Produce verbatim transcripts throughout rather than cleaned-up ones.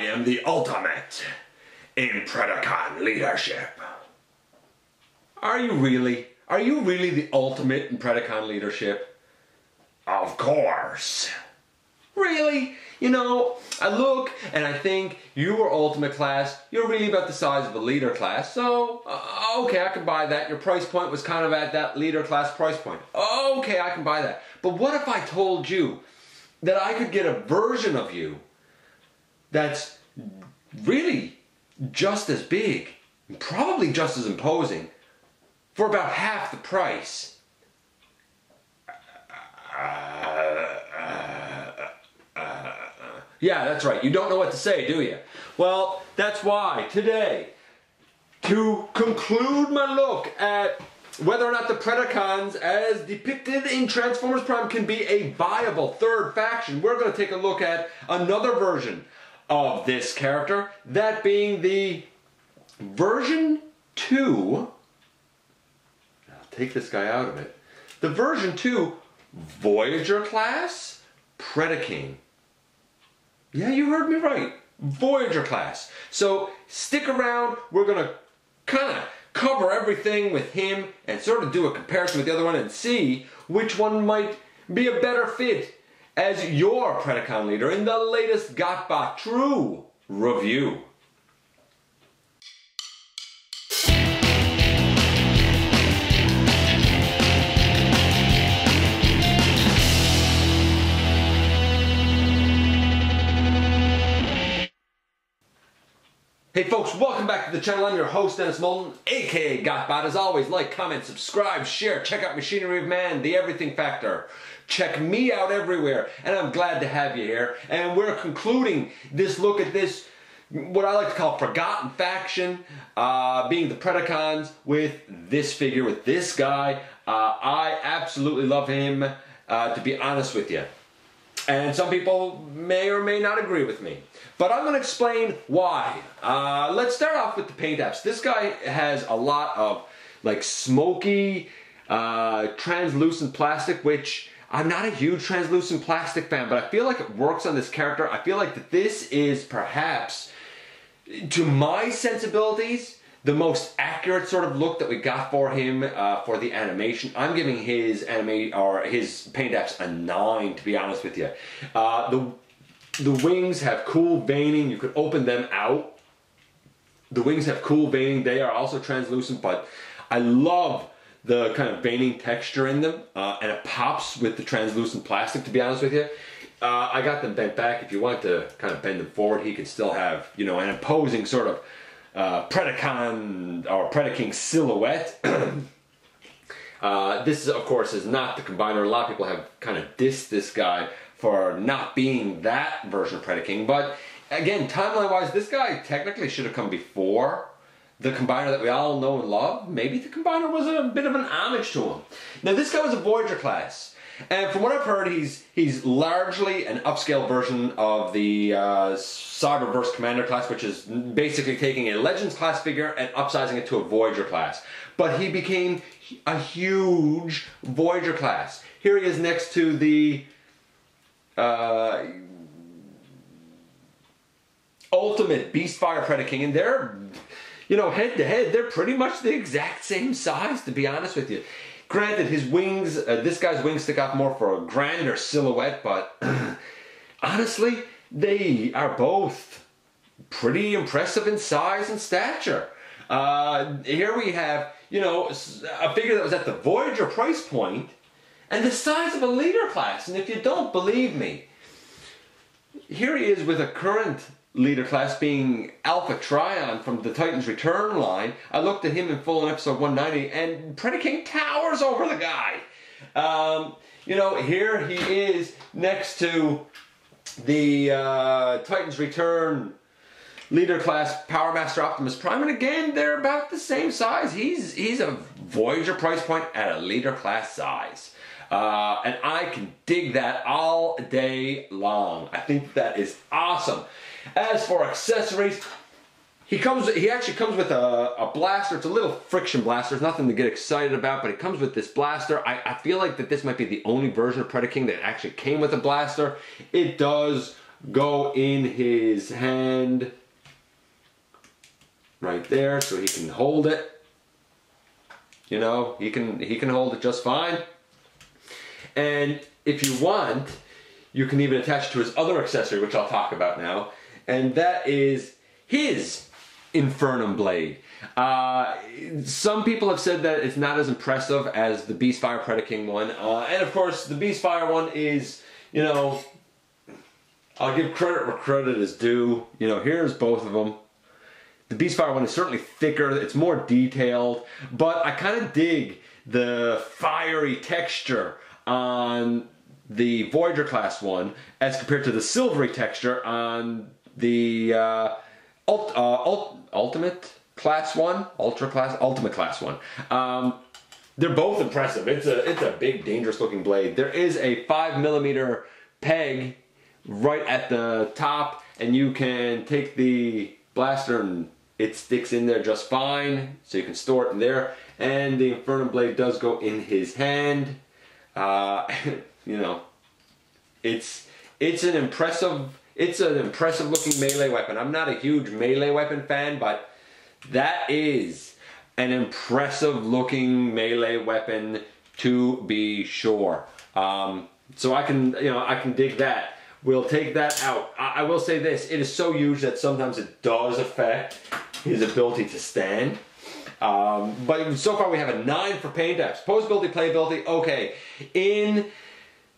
am the ultimate in Predacon leadership. Are you really? Are you really the ultimate in Predacon leadership? Of course. Really? You know, I look and I think you are ultimate class, you're really about the size of a leader class, so uh, okay, I can buy that. Your price point was kind of at that leader class price point. Okay, I can buy that. But what if I told you that I could get a version of you that's really just as big, and probably just as imposing, for about half the price? Yeah, that's right. You don't know what to say, do you? Well, that's why today, to conclude my look at whether or not the Predacons, as depicted in Transformers Prime, can be a viable third faction, we're going to take a look at another version of this character, that being the version two, I'll take this guy out of it, the version two Voyager class Predaking. Yeah, you heard me right. Voyager class. So stick around. We're going to kind of cover everything with him and sort of do a comparison with the other one and see which one might be a better fit as your Predacon leader in the latest GotBot True review. Hey folks, welcome back to the channel. I'm your host, Dennis Moulton, aka GotBot. As always, like, comment, subscribe, share, check out Machinery of Man, The Everything Factor. Check me out everywhere, and I'm glad to have you here. And we're concluding this look at this, what I like to call forgotten faction, uh, being the Predacons, with this figure, with this guy. Uh, I absolutely love him, uh, to be honest with you. And some people may or may not agree with me. But I'm going to explain why. Uh, let's start off with the paint apps. This guy has a lot of like smoky, uh, translucent plastic, which I'm not a huge translucent plastic fan, but I feel like it works on this character. I feel like that this is perhaps, to my sensibilities, the most accurate sort of look that we got for him uh, for the animation. I'm giving his anime or his paint apps a nine, to be honest with you. Uh, the the wings have cool veining. You could open them out. The wings have cool veining. They are also translucent, but I love the kind of veining texture in them, uh, and it pops with the translucent plastic, to be honest with you. Uh, I got them bent back. If you want to kind of bend them forward, he could still have, you know, an imposing sort of Uh, Predacon or Predaking silhouette. uh, this, is, of course, is not the combiner. A lot of people have kind of dissed this guy for not being that version of Predaking. But again, timeline-wise, this guy technically should have come before the combiner that we all know and love. Maybe the combiner was a bit of an homage to him. Now, this guy was a Voyager class. And from what I've heard, he's he's largely an upscale version of the uh, Cyberverse Commander class, which is basically taking a Legends class figure and upsizing it to a Voyager class. But he became a huge Voyager class. Here he is next to the uh, ultimate Beastfire Predator King, and they're, you know, head to head, they're pretty much the exact same size, to be honest with you. Granted, his wings, uh, this guy's wings stick out more for a grander silhouette, but honestly, they are both pretty impressive in size and stature. Uh, here we have, you know, a figure that was at the Voyager price point and the size of a leader class. And if you don't believe me, here he is with a current leader class being Alpha Trion from the Titans Return line. I looked at him in full in episode one ninety, and Predaking towers over the guy. Um, you know, here he is next to the uh, Titans Return leader class Powermaster Optimus Prime, and again, they're about the same size. He's, he's a Voyager price point at a leader class size. Uh, and I can dig that all day long. I think that is awesome. As for accessories, he comes. He actually comes with a, a blaster. It's a little friction blaster. It's nothing to get excited about, but it comes with this blaster. I, I feel like that this might be the only version of Predaking that actually came with a blaster. It does go in his hand right there so he can hold it. You know, he can he can hold it just fine. And if you want, you can even attach to his other accessory, which I'll talk about now, and that is his Infernum Blade. Uh, some people have said that it's not as impressive as the Beastfire Predaking one, uh, and of course the Beastfire one is, you know, I'll give credit where credit is due. You know, here's both of them. The Beastfire one is certainly thicker, it's more detailed, but I kind of dig the fiery texture on the Voyager class one as compared to the silvery texture on the uh, ult, uh, ult, ultimate class one, ultra class, ultimate class one. Um, they're both impressive. It's a it's a big, dangerous looking blade. There is a five millimeter peg right at the top, and you can take the blaster and it sticks in there just fine, so you can store it in there. And the Infernum Blade does go in his hand. Uh, you know, it's it's an impressive it's an impressive looking melee weapon. I'm not a huge melee weapon fan, but that is an impressive looking melee weapon to be sure. Um, so I can you know I can dig that. We'll take that out. I, I will say this: it is so huge that sometimes it does affect his ability to stand. Um, but so far we have a nine for paint apps. Posability, playability, okay. In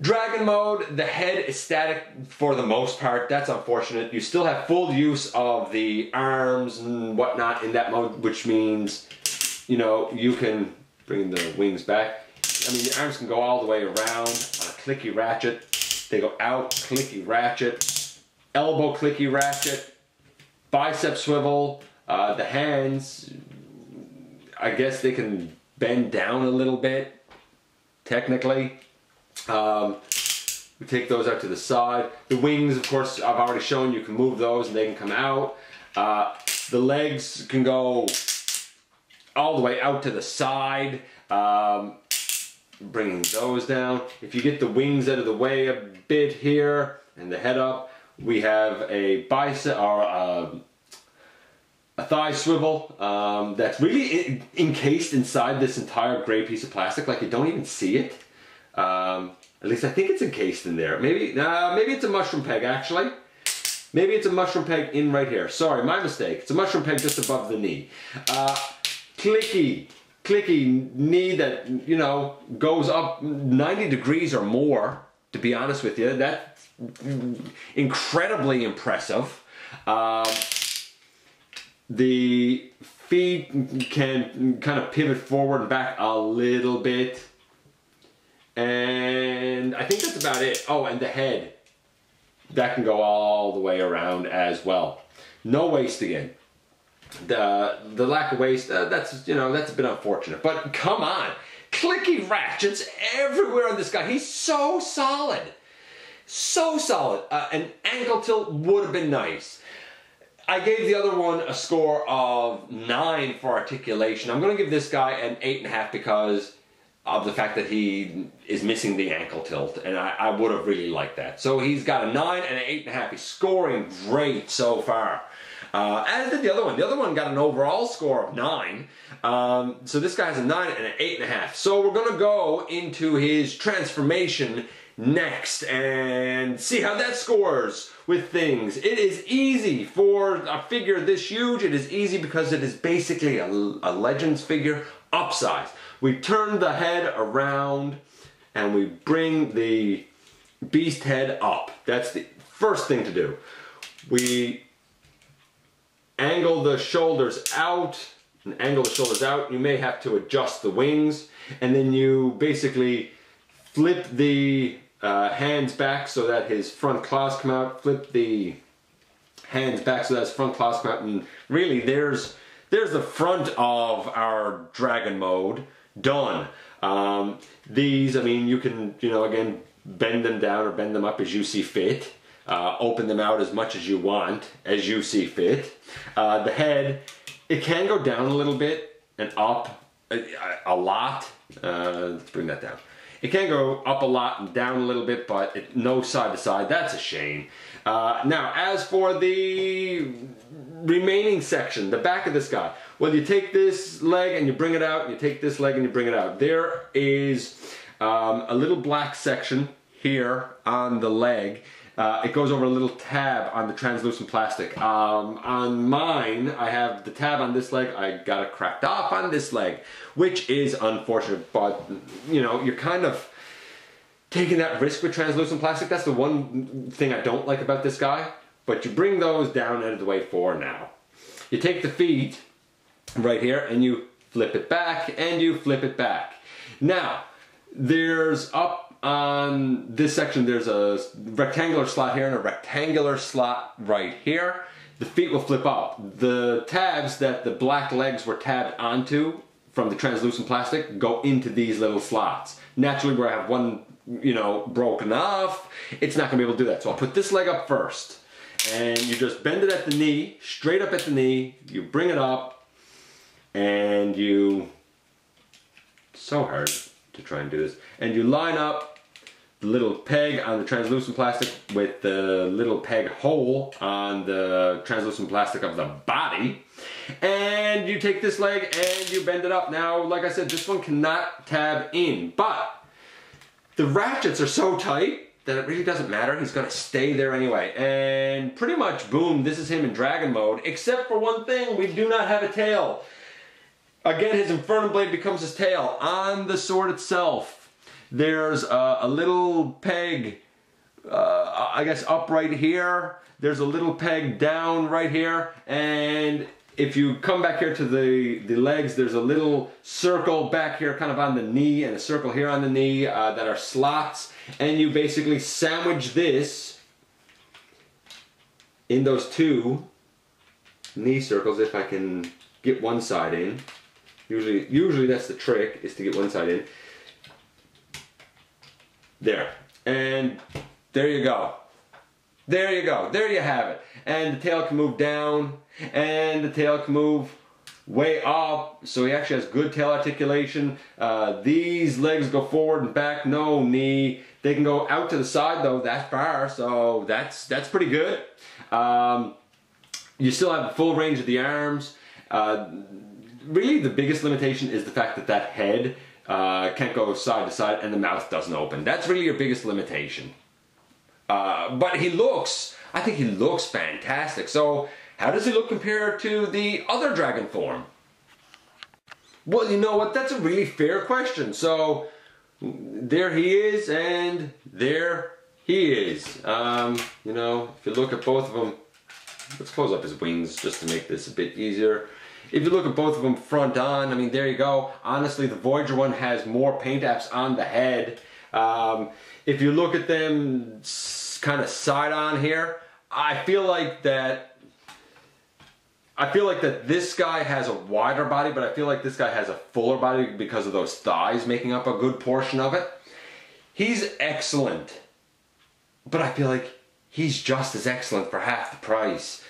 Dragon mode, the head is static for the most part. That's unfortunate. You still have full use of the arms and whatnot in that mode, which means, you know, you can bring the wings back. I mean, the arms can go all the way around on a clicky ratchet. They go out, clicky ratchet, elbow clicky ratchet, bicep swivel, uh, the hands, I guess they can bend down a little bit, technically. Um, we take those out to the side. The wings, of course, I've already shown you can move those and they can come out. Uh, the legs can go all the way out to the side, um, bringing those down. If you get the wings out of the way a bit here and the head up, we have a bicep or a, a thigh swivel um, that's really in encased inside this entire gray piece of plastic. Like, you don't even see it. Um, at least I think it's encased in there. Maybe uh, maybe it's a mushroom peg, actually. Maybe it's a mushroom peg in right here. Sorry, my mistake. It's a mushroom peg just above the knee. Uh, clicky, clicky knee that, you know, goes up ninety degrees or more, to be honest with you. That's incredibly impressive. Um, the feet can kind of pivot forward and back a little bit. And I think that's about it. Oh, and the head. That can go all the way around as well. No waist again. The the lack of waist, uh, that's, you know, that's a bit unfortunate. But come on. Clicky ratchets everywhere on this guy. He's so solid. So solid. Uh, an ankle tilt would have been nice. I gave the other one a score of nine for articulation. I'm going to give this guy an eight and a half because of the fact that he is missing the ankle tilt, and I, I would have really liked that. So he's got a nine and an eight and a half. He's scoring great so far. Uh, as did the other one. The other one got an overall score of nine. Um, so this guy has a nine and an eight and a half. So we're gonna go into his transformation next and see how that scores with things. It is easy for a figure this huge. It is easy because it is basically a, a Legends figure upsized. We turn the head around and we bring the beast head up. That's the first thing to do. We angle the shoulders out and angle the shoulders out. You may have to adjust the wings, and then you basically flip the uh, hands back so that his front claws come out. Flip the hands back so that his front claws come out, and really there's there's the front of our Dragon mode. Done. Um, these, I mean, you can, you know, again, bend them down or bend them up as you see fit. Uh, open them out as much as you want, as you see fit. Uh, the head, it can go down a little bit and up a, a lot. Uh, let's bring that down. It can go up a lot and down a little bit, but it, no side to side. That's a shame. Uh, now, as for the remaining section, the back of this guy, well, you take this leg and you bring it out, and you take this leg and you bring it out. There is um, a little black section here on the leg. Uh, it goes over a little tab on the translucent plastic. Um, on mine, I have the tab on this leg. I got it cracked off on this leg, which is unfortunate, but, you know, you're kind of taking that risk with translucent plastic. That's the one thing I don't like about this guy, but you bring those down out of the way for now. You take the feet right here, and you flip it back, and you flip it back. Now, there's up on this section, there's a rectangular slot here and a rectangular slot right here. The feet will flip up. The tabs that the black legs were tabbed onto from the translucent plastic go into these little slots. Naturally, where I have one, you know, broken off, it's not going to be able to do that. So I'll put this leg up first. And you just bend it at the knee, straight up at the knee, you bring it up, and you... So hard to try and do this. And you line up the little peg on the translucent plastic with the little peg hole on the translucent plastic of the body. And you take this leg and you bend it up. Now, like I said, this one cannot tab in, but the ratchets are so tight that it really doesn't matter. He's gonna stay there anyway. And pretty much, boom, this is him in dragon mode, except for one thing, we do not have a tail. Again, his Infernum Blade becomes his tail. On the sword itself, there's a, a little peg, uh, I guess up right here, there's a little peg down right here, and if you come back here to the, the legs, there's a little circle back here kind of on the knee, and a circle here on the knee uh, that are slots, and you basically sandwich this in those two knee circles, if I can get one side in. Usually, usually that's the trick, is to get one side in. There, and there you go. There you go, there you have it. And the tail can move down, and the tail can move way up, so he actually has good tail articulation. Uh, these legs go forward and back, no knee. They can go out to the side though, that far, so that's, that's pretty good. Um, you still have the full range of the arms. Uh, really the biggest limitation is the fact that that head Uh, can't go side to side, and the mouth doesn't open. That's really your biggest limitation. Uh, but he looks, I think he looks fantastic. So how does he look compared to the other dragon form? Well, you know what, that's a really fair question. So there he is, and there he is. Um, you know, if you look at both of them, let's close up his wings just to make this a bit easier. If you look at both of them front on, I mean, there you go. Honestly, the Voyager one has more paint apps on the head. Um, if you look at them kind of side on here, I feel like that I feel like that this guy has a wider body, but I feel like this guy has a fuller body because of those thighs making up a good portion of it. He's excellent, but I feel like he's just as excellent for half the price.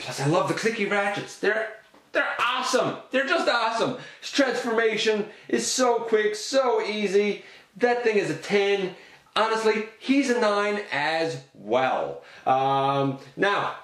Plus, I love the clicky ratchets. They're, they're awesome. They're just awesome. His transformation is so quick, so easy. That thing is a ten. Honestly, he's a nine as well. Um, now,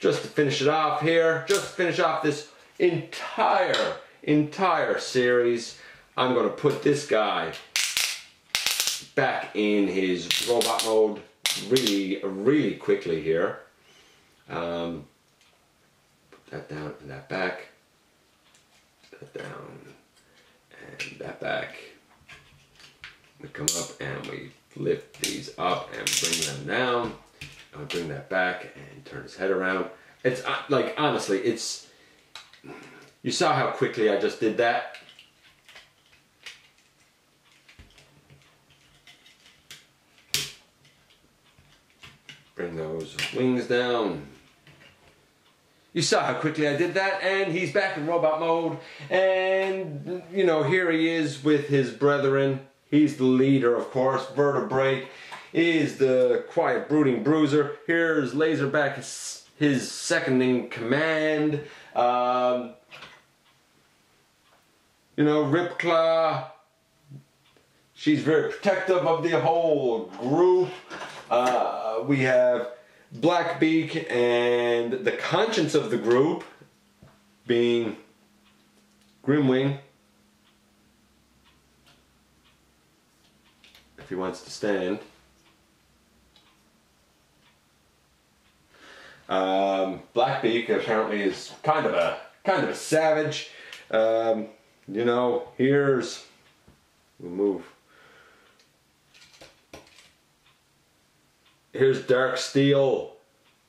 just to finish it off here, just to finish off this entire, entire series, I'm going to put this guy back in his robot mode really, really quickly here. Um... That down and that back, that down and that back. We come up and we lift these up and bring them down. And we bring that back and turn his head around. It's uh, like, honestly, it's, you saw how quickly I just did that. Bring those wings down. You saw how quickly I did that, and he's back in robot mode, and, you know, here he is with his brethren. He's the leader, of course. Vertebrae is the quiet, brooding bruiser. Here's Laserback, his, his second in command. Um, you know, Ripclaw, She's very protective of the whole group. Uh, we have Blackbeak and the conscience of the group being Grimwing. If he wants to stand. Um, Blackbeak apparently is kind of a kind of a savage. Um, you know, here's we'll move. Here's Darksteel,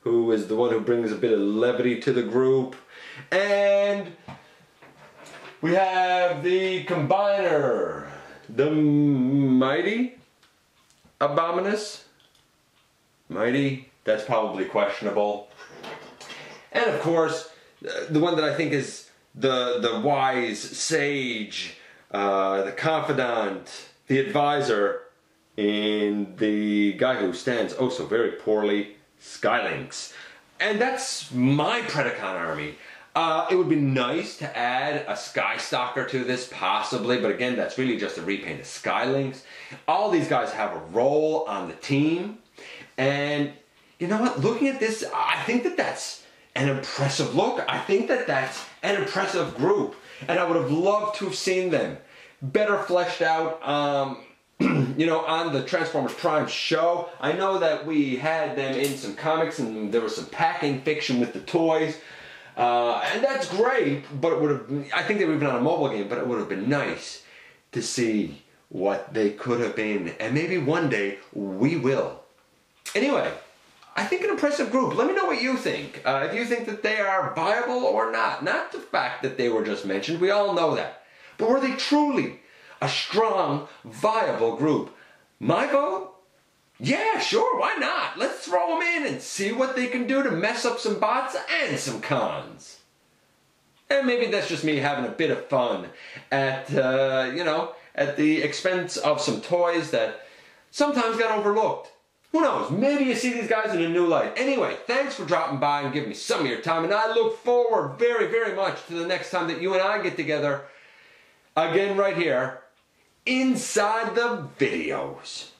who is the one who brings a bit of levity to the group, and we have the Combiner, the mighty Abominus. Mighty, that's probably questionable. And of course, the one that I think is the the wise sage, uh, the confidant, the advisor, in the guy who stands oh so very poorly, Sky Lynx. And that's my Predacon army. Uh, it would be nice to add a Skystalker to this, possibly, but again, that's really just a repaint of Sky Lynx. All these guys have a role on the team, and you know what? Looking at this, I think that that's an impressive look. I think that that's an impressive group, and I would have loved to have seen them better fleshed out. Um, You know, on the Transformers Prime show, I know that we had them in some comics and there was some packing fiction with the toys, uh, and that's great, but it would have, I think they would have been on a mobile game, but it would have been nice to see what they could have been, and maybe one day we will. Anyway, I think an impressive group. Let me know what you think, uh, if you think that they are viable or not. Not the fact that they were just mentioned, we all know that, but were they truly a strong, viable group? My vote? Yeah, sure, why not? Let's throw them in and see what they can do to mess up some bots and some cons. And maybe that's just me having a bit of fun at, uh, you know, at the expense of some toys that sometimes got overlooked. Who knows? Maybe you see these guys in a new light. Anyway, thanks for dropping by and giving me some of your time, and I look forward very, very much to the next time that you and I get together again right here. Inside the videos.